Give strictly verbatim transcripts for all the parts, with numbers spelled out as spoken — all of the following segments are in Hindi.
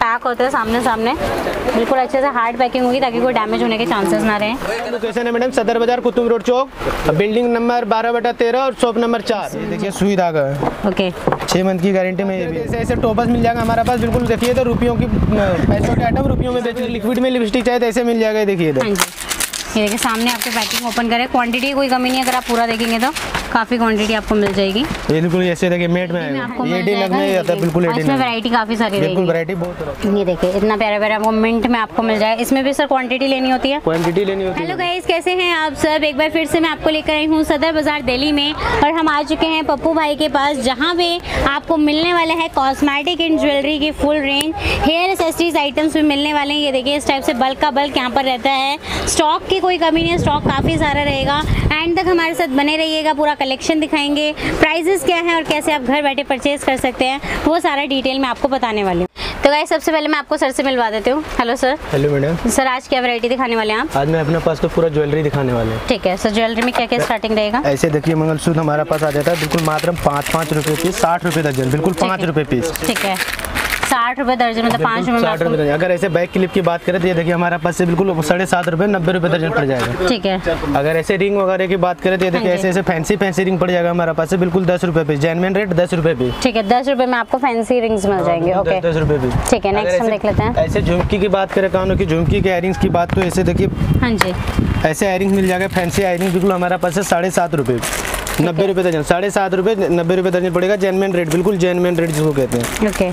पैक होते हैं सामने सामने, बिल्कुल अच्छे से हार्ड पैकिंग होगी ताकि कोई डैमेज होने के चांसेस ना रहे। लोकेशन है madam Sadar Bazaar Qutub road Chowk, building number बारह बटा तेरह और शॉप नंबर चार। देखिए सुई धागा है, ओके, छः मंथ की गारंटी में। ये भी ऐसे ऐसे टॉपर्स मिल जाएगा हमारे पास, बिल्कुल देखिए तो रुपयों की पैसों के आइटम रुपयों में बेच, लिक्विड में लिपस्टिक चाहिए तो ऐसे मिल जाएगा। देखिए ये देखिए सामने आपके पैकिंग ओपन करें, क्वांटिटी कोई कमी नहीं, अगर आप पूरा देखेंगे तो काफ़ी क्वांटिटी आपको मिल जाएगी। ये बिल्कुल ऐसे देखिए मेट में आएगा, ये डी लग में आता है, बिल्कुल एडी में वैरायटी काफ़ी सारी, बिल्कुल वैरायटी बहुत। ये देखिए इतना प्यारा प्यारा वो मिंट में आपको मिल जाएगा। इसमें भी सर क्वांटिटी लेनी होती है, क्वांटिटी लेनी होती है। हेलो गाइस, कैसे हैं आप सब? एक बार फिर से मैं आपको लेकर आई हूँ सदर बाज़ार दिल्ली में, और हम आ चुके हैं पप्पू भाई के पास, जहाँ पे आपको मिलने वाला है कॉस्मेटिक एंड ज्वेलरी की full range, hair accessories items भी मिलने वाले हैं। ये देखिए इस टाइप से बल्क का बल्क यहाँ पर रहता है, स्टॉक की कोई कमी नहीं है, स्टॉक काफ़ी सारा रहेगा। एंड तक हमारे साथ बने रहिएगा, पूरा कलेक्शन दिखाएंगे, प्राइजेस क्या हैं और कैसे आप घर बैठे परचेज कर सकते हैं वो सारा डिटेल में आपको बताने वाली हूँ। तो गाइस सबसे पहले मैं आपको सर से मिलवा देती हूँ। Hello sir. Hello madam. Sir आज क्या वैरायटी दिखाने वाले हैं आप? आज मैं अपने पास तो पूरा ज्वेलरी दिखाने वाले हैं। ठीक है सर, ज्वेलरी में क्या क्या स्टार्टिंग रहेगा? ऐसे देखिए मंगलसूत्र हमारे पास आ जाता है बिल्कुल मात्र पाँच पाँच रुपये पीस, साठ रुपये दर्जन, बिल्कुल पाँच रुपये पीस। ठीक है, साठ रुपये दर्जन, मतलब पाँच रुपये। अगर ऐसे बैक क्लिप की बात करें तो ये देखिए हमारे पास से बिल्कुल साढ़े सात रुपये नब्बे रुपये दर्जन पड़ जाएगा। ठीक है। अगर ऐसे रिंग वगैरह की बात करें तो ये देखिए ऐसे ऐसे फैंसी फैंसी रिंग पड़ जाएगा हमारे पास से, बिल्कुल दस रुपये पीस, जेन्युइन रेट दस रुपये पीस। ठीक है, दस रुपये में आपको फैंसी रिंग्स मिल जाएंगे। ओके, दस रुपये पीस। ठीक है, नेक्स्ट हम देख लेते हैं। ऐसे झुमकी की बात करें, कानों की झुमकी के एयरिंग्स की बात, तो ऐसे देखिए हाँ जी ऐसे एयरिंग्स मिल जाएगा, फैंसी एयरिंग्स बिल्कुल हमारे पास से साढ़े सात रुपये नब्बे रुपये दर्जन, साढ़े सात रुपये नब्बे रुपये दर्जन पड़ेगा, जेन्युइन रेट, बिल्कुल जेन्युइन रेट जिसको कहते हैं। ओके,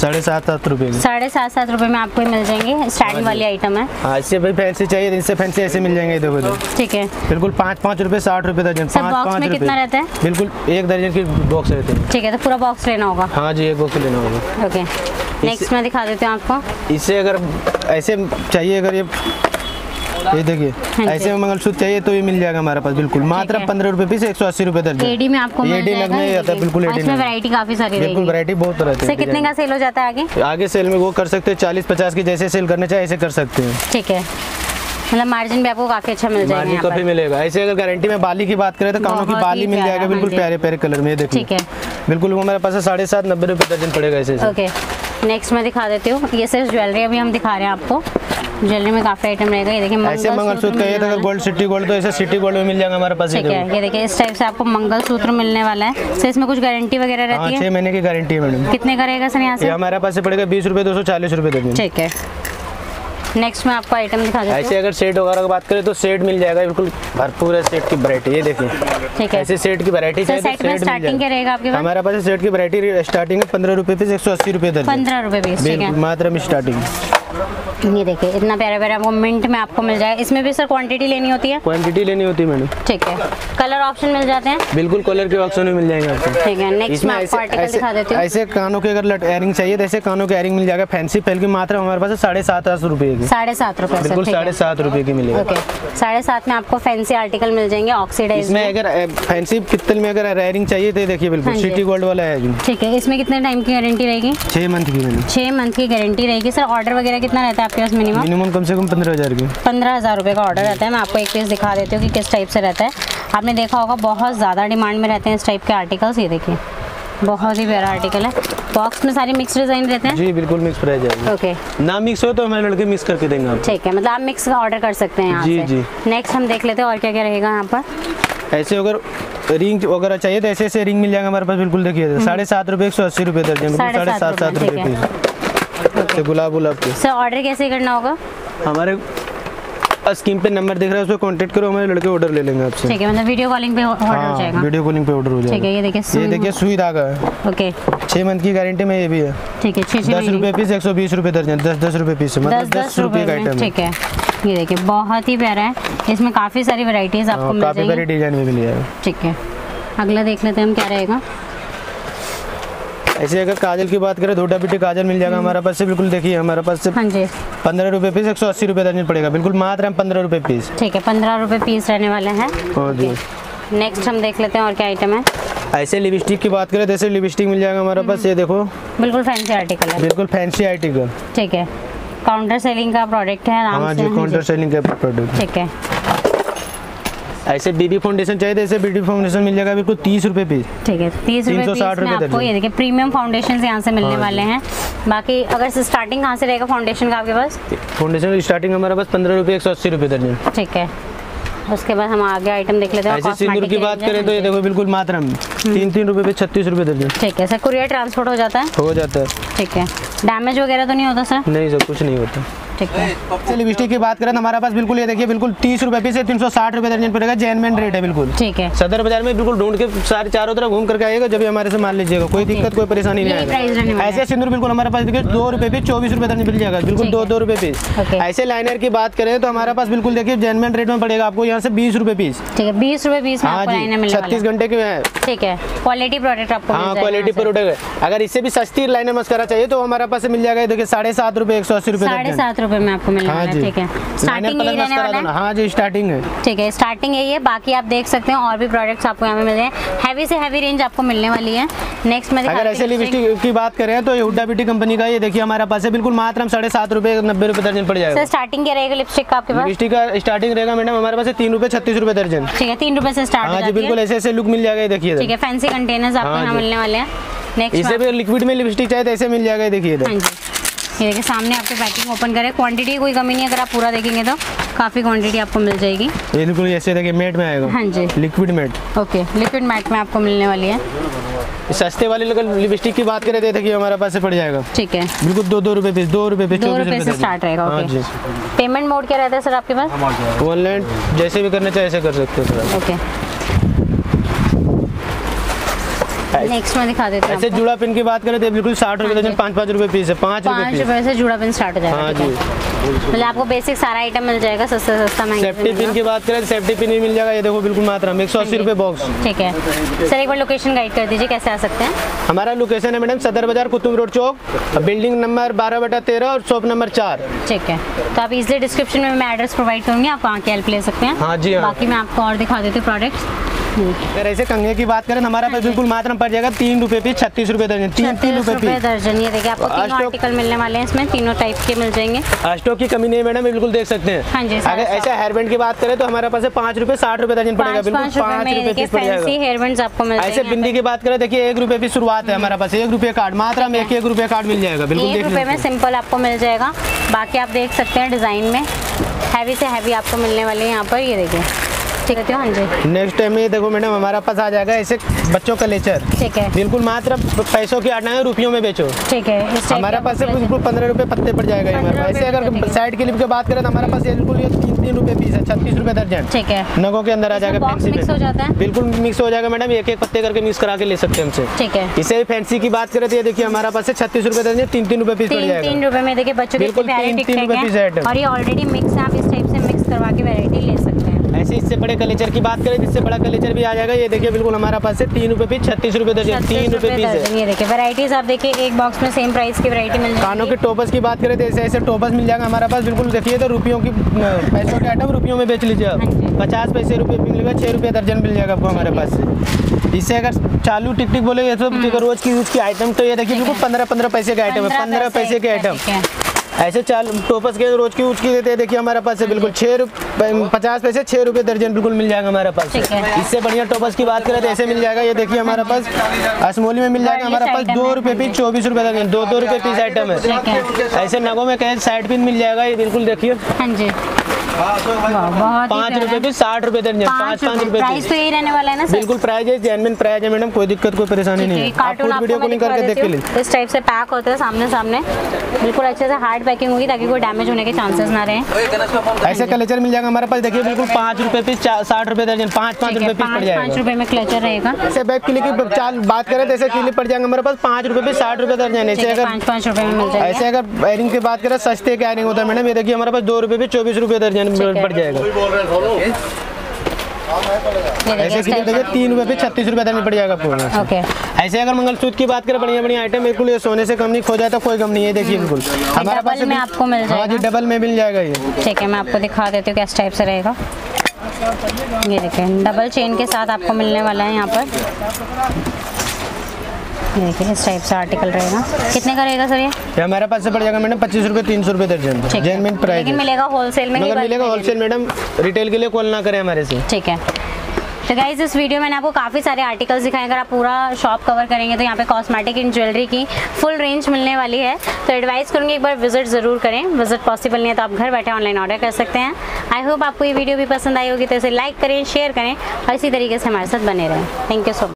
साढ़े सात सात रुपये साढ़े सात सात रुपये में आपको मिल जाएंगे, स्टार्टिंग वाली आइटम है। हाँ, इससे भाई फैंसी चाहिए इनसे फैंसी ऐसे मिल जाएंगे, देखो दो। ठीक है, बिल्कुल पाँच पाँच रुपये साठ रुपये दर्जन। पाँच पाँच रुपये कितना रहता है? बिल्कुल एक दर्जन की बॉक्स रहते हैं। ठीक है, तो पूरा बॉक्स लेना होगा। हाँ जी, एक बॉक्स लेना होगा। ओके, नेक्स्ट मैं दिखा देती हूँ आपको। इससे अगर ऐसे चाहिए, अगर ये ये देखिए ऐसे मंगलसूत्र चाहिए तो ये मिल जाएगा हमारे पास, बिल्कुल मात्र पंद्रह रुपए पीस, एक सौ अस्सी रुपए दर्जन। एडी में आपको मिल जाएगा, एडी में आता है, बिल्कुल एडी में वैरायटी काफी सारी है, बिल्कुल वैरायटी बहुत तरह की है। कितने का सेल हो जाता है आगे? आगे सेल में वो कर सकते हैं चालीस पचास की, जैसे सेल करना चाहे ऐसे कर सकते हैं। ठीक है, मतलब मार्जिन भी आपको काफी अच्छा मिल जाएगा, मार्जिन काफी मिलेगा। ऐसे अगर गारंटी में बाली की बात करें तो कानों की बाली मिल जाएगा, बिल्कुल प्यारे प्यारे कलर में, ये देखिए। ठीक है, बिल्कुल वो हमारे पास साढ़े सात नब्बे रुपए दर्जन पड़ेगा ऐसे। ओके, नेक्स्ट मैं दिखा देती हूँ। ये सिर्फ ज्वेलरी अभी हम दिखा रहे हैं आपको, ज्वेलरी में काफी आइटम रहेगा। ये देखिए ऐसे मंगलसूत्र का, ये अगर गोल्ड सिटी गोल्ड तो ऐसे सिटी गोल्ड में मिल जाएगा हमारे पास। ठीक है, ये देखिए इस टाइप से आपको मंगलसूत्र मिलने वाला है। सर इसमें कुछ गारंटी वगैरह रहती है? छह महीने की गारंटी है मैडम। कितने का रहेगा सर यहाँ से? हमारे पास से पड़ेगा बीस रुपये, दो सौ चालीस रुपये देंगे। ठीक है, नेक्स्ट में आपको आइटम दिखा देती हूं। ऐसे अगर सेट वगैरह की बात करें तो सेट मिल जाएगा, बिल्कुल भरपूर है सेट की वैरायटी। ये देखिए ठीक है, ऐसे सेट की वैरायटी चाहिए तो सेट में स्टार्टिंग क्या रहेगा आपके पास? हमारे पास सेट की वैरायटी स्टार्टिंग है पंद्रह रुपये पीस, एक सौ अस्सी रुपये दर्जन, पंद्रह रुपये पीस। ठीक है, मात्र में स्टार्टिंग। ये देखिए इतना प्यारा प्यारा वो मिंट में आपको मिल जाएगा। इसमें भी सर क्वांटिटी लेनी होती है? क्वांटिटी लेनी होती है मैडम। ठीक है, कलर ऑप्शन मिल जाते हैं? बिल्कुल कलर के ऑप्शन भी मिल जाएंगे आपको। ठीक है, नेक्स्ट में आपको आर्टिकल दिखा देती हूं। ऐसे कानों के अगर लट एयरिंग चाहिए तो ऐसे कानों के एयरिंग मिल जाएगा, फैंसी पेल की मात्र हमारे पास साढ़े सात आठ रुपये की, साढ़े सात रुपये, बिल्कुल साढ़े सात रुपये की मिलेगी। ओके, साढ़े सात में आपको फैंसी आर्टिकल मिल जाएंगे ऑक्सीडाइज। इसमें अगर फैंसी पित्तल में अगर एयरिंग चाहिए तो देखिए बिल्कुल सिटी गोल्ड वाला है। ठीक है, इसमें कितने टाइम की गारंटी रहेगी? छः मंथ की, छः मंथ की गारंटी रहेगी। सर ऑर्डर वगैरह कितना रहता है आपके पास मिनिमम? मिनिमम कम से कम पंद्रह हज़ार की, पंद्रह हज़ार रुपये का ऑर्डर रहता है। मैं आपको एक पीस दिखा देती हूँ कि किस टाइप से रहता है। आपने देखा होगा बहुत ज़्यादा डिमांड में रहते हैं इस टाइप के आर्टिकल्स। ये देखिए बहुत ही प्यारा आर्टिकल है, बॉक्स में सारे मिक्स डिज़ाइन रहते हैं। जी बिल्कुल मिक्स प्राइस है। ओके, ना मिक्स हो तो हमारे लड़के मिक्स करके देंगे आप। ठीक है, मतलब आप मिक्स का ऑर्डर कर सकते हैं यहाँ जी जी। नेक्स्ट हम देख लेते हैं और क्या क्या रहेगा यहाँ पर। ऐसे अगर रिंग वगैरह चाहिए तो ऐसे ऐसे रिंग मिल जाएगा हमारे पास, बिल्कुल देखिए साढ़े सात रुपये, एक सौ अस्सी रुपये दर्जन, साढ़े सात सात रुपये। Okay. गुलाब गुलाब के सर ऑर्डर कैसे करना होगा? हमारे स्क्रीन पे नंबर दिख रहा है, उस पर कॉन्टेक्ट करो, हमारे लड़के ऑर्डर ले लेंगे आपसे। ठीक है, मतलब वीडियो कॉलिंग पे ऑर्डर हो जाएगा। वीडियो कॉलिंग पे ऑर्डर हो जाएगा। ठीक है, ये देखिए ये देखिए सुई धागा है। ओके, छः मंथ की गारंटी में ये भी है। ठीक है, छः दस रुपये पीस, एक सौ बीस रुपये दर्जन, दस दस रुपये पीस, मतलब दस रुपये का आइटम। ठीक है, ये देखिए बहुत ही प्यारा है, इसमें काफ़ी सारी वेराइटीज़ आपको मिल जाएगी, काफ़ी सारे डिजाइन में मिल जाएगा। ठीक है, अगला देख लेते हैं हम क्या रहेगा। ऐसे अगर काजल की बात करें धोटा पिट्टी काजल मिल जाएगा हमारे पास से, बिल्कुल देखिए हमारे पास से पंद्रह रुपये पीस, एक सौ अस्सी रुपये दर्जन पड़ेगा, बिल्कुल मात्र हम पंद्रह रुपये पीस। ठीक है, पंद्रह रुपये पीस रहने वाले हैं। और जी नेक्स्ट हम देख लेते हैं और क्या आइटम है। ऐसे लिपस्टिक की बात करें तो ऐसे लिपस्टिक मिल जाएगा हमारे पास, ये देखो बिल्कुल फैंसी आर्टिकल है, बिल्कुल फैंसी आर्टिकल। ठीक है, काउंटर सेलिंग का प्रोडक्ट है। हाँ जी, काउंटर सेलिंग का प्रोडक्ट। ठीक है, ऐसे बेबी फाउंडेशन चाहिए तो ऐसे बेबी फाउंडेशन मिल जाएगा बिल्कुल तीस रुपए पीस। ठीक है, तीस रुपए आपको ये देखिए प्रीमियम फाउंडेशन यहाँ से मिलने वाले हैं। बाकी अगर स्टार्टिंग कहाँ से रहेगा फाउंडेशन का आपके पास? फाउंडेशन की स्टार्टिंग हमारे पास पंद्रह रुपए एक सौ अस्सी रुपए दर्जन। ठीक है, उसके बाद हम आगे आइटम देख लेते हैं। ऐसे सिंदूर की बात करें तो ये देखो बिल्कुल मात्रा में तीन तीन रुपए पे छत्तीस रुपए दर्जन। ठीक है सर, कुरियर ट्रांसपोर्ट हो जाता है? हो जाता है। ठीक है, डैमेज वगैरह तो नहीं होता सर? नहीं सर, कुछ नहीं होता। ठीक है, लिपस्टिक की बात करें तो हमारे पास बिल्कुल ये देखिए बिल्कुल तीस रुपए पीस तीन सौ साठ रुपए दर्जन पड़ेगा, जेन्युइन रेट है बिल्कुल। ठीक है, सदर बाजार में बिल्कुल ढूंढ के सारे चारों तरफ घूम करके आइएगा, जब हमारे से मान लीजिएगा, कोई दिक्कत कोई परेशानी नहीं है। ऐसे सिंदूर बिल्कुल हमारे पास देखिए दो रुपए पीस चौबीस रुपए दर्जन मिल जाएगा, बिल्कुल दो दो रुपए पीस। ऐसे लाइनर की बात करें तो हमारे पास बिल्कुल देखिए जेन्युइन रेट में पड़ेगा आपको यहाँ से बीस रुपए पीस। ठीक है, बीस रुपए पीस में छत्तीस घंटे के है। ठीक है, क्वालिटी प्रोडक्ट आपको। हाँ, क्वालिटी प्रोडक्ट। अगर इससे भी सस्ती लाइनर मस्करा चाहिए तो हमारे पास मिल जाएगा देखिए साढ़े सात रुपए एक सौ अस्सी रुपए साढ़े सात रुपए में आपको मिलेगा। ठीक है, स्टार्टिंग यही रहने वाला है। हाँ जी, स्टार्टिंग है। ठीक है, स्टार्टिंग यही है। बाकी आप देख सकते हैं और भी प्रोडक्ट्स आपको यहाँ मिल रहे हैं, हैवी से हैवी रेंज आपको मिलने वाली है। नेक्स्ट में अगर ऐसे लिपस्टिक की बात करें तो ये हुड्डा ब्यूटी कंपनी का ये देखिए हमारे पास है बिल्कुल मात्र साढ़े सात रुपए नब्बे रुपए दर्जन पड़ जाएगा। स्टार्टिंग क्या रहेगा लिपस्टिक का आपके पास? लिपस्टिक का स्टार्टिंग रहेगा मैडम हमारे पास तीन रुपए छत्तीस रुपए दर्जन। ठीक है, तीन रुपए से स्टार्ट हो जाती है। बिल्कुल ऐसे ऐसे लुक मिल जाएगा, देखिए। ठीक है, फैंसी कंटेनर्स आपको यहाँ मिलने वाले हैं। नेक्स्ट इसे भी लिक्विड में लिपस्टिक चाहिए तो ऐसे मिल जाएगा, देखिए। हाँ जी, ये देखिए सामने आपके पैकिंग ओपन करें, क्वांटिटी कोई कमी नहीं, अगर आप पूरा देखेंगे तो काफी क्वांटिटी आपको मिल जाएगी। ये बिल्कुल ऐसे देखिए मैट में आएगा। हाँ जी, liquid matte. Okay, liquid matte में आपको मिलने वाली है। सस्ते वाले लिपस्टिक की बात करें तो देखिए हमारे पास से पड़ जाएगा। ठीक है, बिल्कुल दो दो रुपए पीस, दो रुपए पीस, दो रुपए से स्टार्ट रहेगा। ओके, पेमेंट मोड क्या रहता है सर आपके पास? ऑनलाइन जैसे भी करना चाहे ऐसे कर सकते हो सर। ओके, नेक्स्ट में दिखा देते हैं। ऐसे जुड़ा पिन की बात करें तो बिल्कुल साठ रुपए दर्जन, पाँच पाँच रुपए पीस है, पाँच पाँच रुपए से जुड़ा पिन स्टार्ट हो जाएगा। हाँ जी, मतलब आपको बेसिक सारा आइटम मिल जाएगा, सस्ता सस्ता महंगा। सेफ्टी पिन की बात करें तो सेफ्टी पिन भी मिल जाएगा, ये देखो बिल्कुल मात्रा में एक सौ अस्सी रुपए बॉक्स। ठीक है सर, एक बार लोकेशन गाइड कर दीजिए, कैसे आ सकते हैं? हमारा लोकेशन है madam Sadar Bazaar Qutub road Chowk, building number बारह बटा तेरह और शॉप नंबर चार। ठीक है, तो आप इजिली डिस्क्रिप्शन में मैं एड्रेस प्रोवाइड करूँगी, आप वहाँ की हेल्प ले सकते हैं। हाँ जी, बाकी मैं आपको और दिखा देती हूँ प्रोडक्ट्स। अगर ऐसे कंघे की बात करें हमारा पास बिल्कुल मात्रा पड़ जाएगा तीन रुपए पीस छत्तीस रुपए दर्जन, तीन तीन रुपए दर्जन। ये देखिए आपको तीनों आर्टिकल मिलने वाले हैं, इसमें तीनों टाइप के मिल जाएंगे, स्टॉक की कमी नहीं मैडम, बिल्कुल देख सकते हैं। हाँ जी, अगर ऐसे हेयरबैंड की बात करें तो हमारे पास पाँच रुपए साठ रुपए दर्जन पड़ेगा, बिल्कुल पाँच रुपए पीस पड़ेगा आपको। ऐसे बिंदी की बात करें देखिए एक रुपए की शुरुआत है हमारे पास, एक रुपये कार्ड मात्रा में एक एक रुपये कार्ड मिल जाएगा, बिल्कुल एक रुपए में सिंपल आपको मिल जाएगा। बाकी आप देख सकते हैं डिजाइन में हैवी से हैवी आपको मिलने वाले हैं यहाँ पर, ये देखिए। नेक्स्ट टाइम में देखो मैडम हमारा पास आ जाएगा ऐसे बच्चों का लेचर। ठीक है, बिल्कुल मात्र पैसों की आना है, रुपयों में बेचो। ठीक है, हमारे पास बिल्कुल पंद्रह रुपए पत्ते पड़ जाएगा। ऐसे अगर साइड क्लिप की बात करें तो हमारे पास बिल्कुल तीन रुपए पीस है, छत्तीस रुपए दर्जन। ठीक है, नगों के अंदर आ जाएगा, फैंसी मिक्स हो जाता है, बिल्कुल मिक्स हो जाएगा मैडम, एक एक पत्ते करके मिक्स करा के ले सकते हैं हमसे। ठीक है, इसे फैंसी की बात करें तो देखिए हमारे पास छत्तीस रुपए दर्जन, तीन तीन रुपए पीस पड़ जाएगा, तीन रुपए में देखिए बच्चों के, और ये ऑलरेडी मिक्स है, आप इस टाइप से मिक्स करवा के वैरायटी ले सकते हैं। ऐसे इससे बड़े कलेचर की बात करें, इससे बड़ा कलेचर भी आ जाएगा, ये देखिए बिल्कुल हमारा पास से तीन रुपए पीस छत्तीस रुपए दर्जन, तीन रुपए पीस है। ये देखिए वैरायटीज आप देखिए, एक बॉक्स में सेम प्राइस की वैरायटी मिल जाएगी। कानों के टोपस की बात करें तो ऐसे ऐसे टोपस मिल जाएगा हमारे पास, बिल्कुल देखिए तो रुपयों की पैसों के आइटम रुपयों में बेच लीजिए आप, पचास पैसे रुपये मिलेगा, छः रुपये दर्जन मिल जाएगा आपको हमारे पास से। इससे अगर चालू टिक टिक बोले तो रोज की यूज की आइटम तो ये देखिए बिल्कुल पंद्रह पंद्रह पैसे के आइटम है, पंद्रह पैसे के आइटम ऐसे चाल टोपस के रोज की ऊँच की देते हैं, देखिए हमारे पास से बिल्कुल छः रुपये पचास पैसे छः रुपये दर्जन बिल्कुल मिल जाएगा हमारे पास। इससे बढ़िया टोपस की बात करें तो ऐसे मिल जाएगा, ये देखिए हमारे पास असमोली में मिल जाएगा हमारे पास दो रुपये पीस चौबीस रुपये दर्जन, दो दो रुपये पीस आइटम है। ऐसे नगों में कहीं साइड पिन मिल जाएगा, ये बिल्कुल देखिए। हाँ जी, पाँच रुपए पीस साठ रुपए दर्जन, पाँच पाँच रुपए प्राइस तो यही रहने वाला है ना सर? बिल्कुल प्राइस है, जेन्युइन प्राइस है मैडम, कोई दिक्कत कोई परेशानी नहीं है। आप पूरी वीडियो को नहीं करके देख लीजिए, इस टाइप से पैक होते हैं सामने सामने, बिल्कुल अच्छे से हार्ड पैकिंग होगी ताकि कोई डैमेज होने के चांसेस ना रहे। ऐसे क्लेचर मिल जाएगा हमारे पास, देखिए बिल्कुल पाँच रुपए पीस साठ रुपए दर्जन, पाँच पाँच रुपए पीस पड़ जाएगा, पाँच रुपए में क्लेचर रहेगा। ऐसे बैग किले की बात करें तो ऐसे किले पड़ जाएंगे हमारे पास पाँच रुपए पीस साठ रुपए दर्जन, ऐसे अगर पाँच पाँच रुपए में मिल जाएगा। ऐसे अगर एयरिंग की बात करें सस्ते का एयरिंग होता है मैडम, ये देखिए हमारे पास दो रुपए पीस चौबीस रुपए दर्जन बढ़ जाएगा। ऐसे देखिए तीन रुपए पे छत्तीस रुपए दर्जन पड़ जाएगा आपको। ओके, ऐसे अगर मंगलसूत्र की बात करें बढ़िया बढ़िया आइटम, बिल्कुल ये सोने से कम नहीं खो जाता, कोई कम नहीं है, देखिए बिल्कुल हमारे पास में आपको मिल जाएगा। हाँ जी, डबल में मिल जाएगा ये। ठीक है, मैं आपको दिखा देती हूँ किस टाइप से रहेगा, ये देखिए डबल चेन के साथ आपको मिलने वाला है यहाँ पर, देखिए इस टाइप से आर्टिकल रहेगा। कितने का रहेगा सर ये? ये हमारे पास से पड़ जाएगा मैडम पच्चीस रुपए तीन सौ रुपए दर्जन, जेन्युइन प्राइस। लेकिन मिलेगा होलसेल में, मगर मिलेगा होलसेल मैडम, रिटेल के लिए कॉल ना करें हमारे से। ठीक है, तो गाइज इस वीडियो में आपको काफ़ी सारे आर्टिकल्स दिखाएं। अगर आप पूरा शॉप कवर करेंगे तो यहाँ पे कॉस्मेटिक एंड ज्वेलरी की फुल रेंज मिलने वाली है। तो एडवाइस करूँगी एक बार विजिट ज़रूर करें। विजिट पॉसिबल नहीं है तो आप घर बैठे ऑनलाइन ऑर्डर कर सकते हैं। आई होप आपको ये वीडियो भी पसंद आई होगी, तो इसे लाइक करें, शेयर करें और इसी तरीके से हमारे साथ बने रहें। Thank you so much.